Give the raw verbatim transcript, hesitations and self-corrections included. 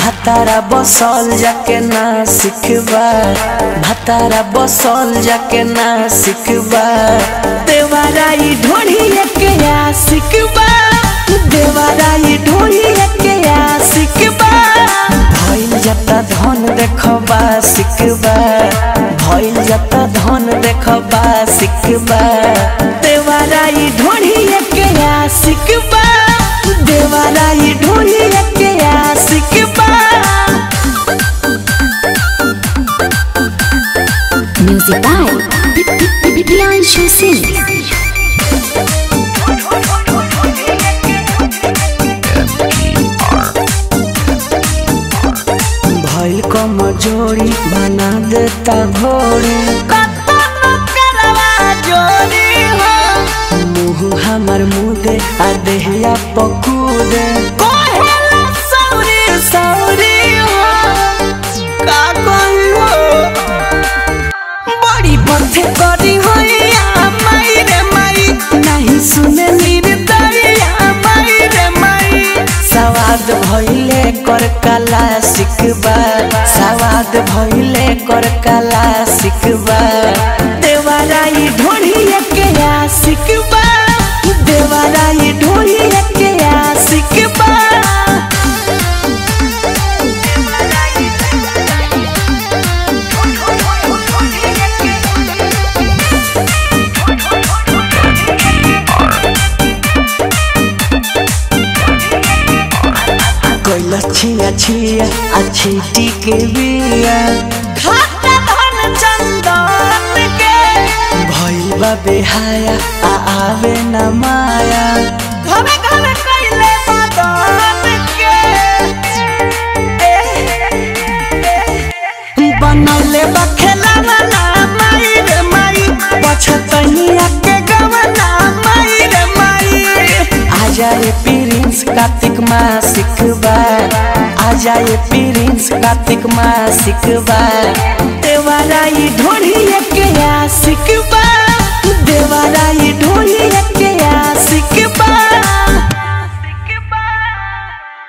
भतारा बसल जाके ना सिखबा, भतारा बसल जाके ना सिखबा, देवाराई ढोढ़िया के या सिखबा, देवाराई ढोढ़िया के या सिखबा, भइल जाता धन देखबा सिखबा, भइल जाता धन देखबा सिखबा, देवाराई ढोढ़िया के या सिखबा, देवाराई ढोढ़िया के या सिखबा। Music by Bilanshu Singh. भइल को मजोरी बना देता घोड़ी, कत्ता ओकरवा जोड़ी हो, मुहु हमर मुदे आ देहिया पकूदे, कोहेला सौरी सौरी हो, का कोई हो बड़ी बथे करी होई आ माई रे माई, नहीं सुने नीर दरिया माई रे माई। स्वाद भइले कर कला सिखबा, स्वाद भइले कर कला सिखबा, देवाराई ढोढ़िया के या सिखबा, देवाराई ढोढ़िया के या सिखबा। कोइला छिया छिया अच्छी टीके बिया, घाटा धन चंदन के भइल बा बेहाया, आ आवे न माया, घरे घरे कइले मदन के, बनौले बा खेलना ना माई रे माई, पछतनिया के गवना माई रे माई। आजा रे प्रिंस कार्तिक माँ सिखबा, आजा रे प्रिंस कार्तिक माँ सिखबा, देवाराई ढोढ़िया के या सिखबा, देवाराई ढोढ़िया के या सिखबा।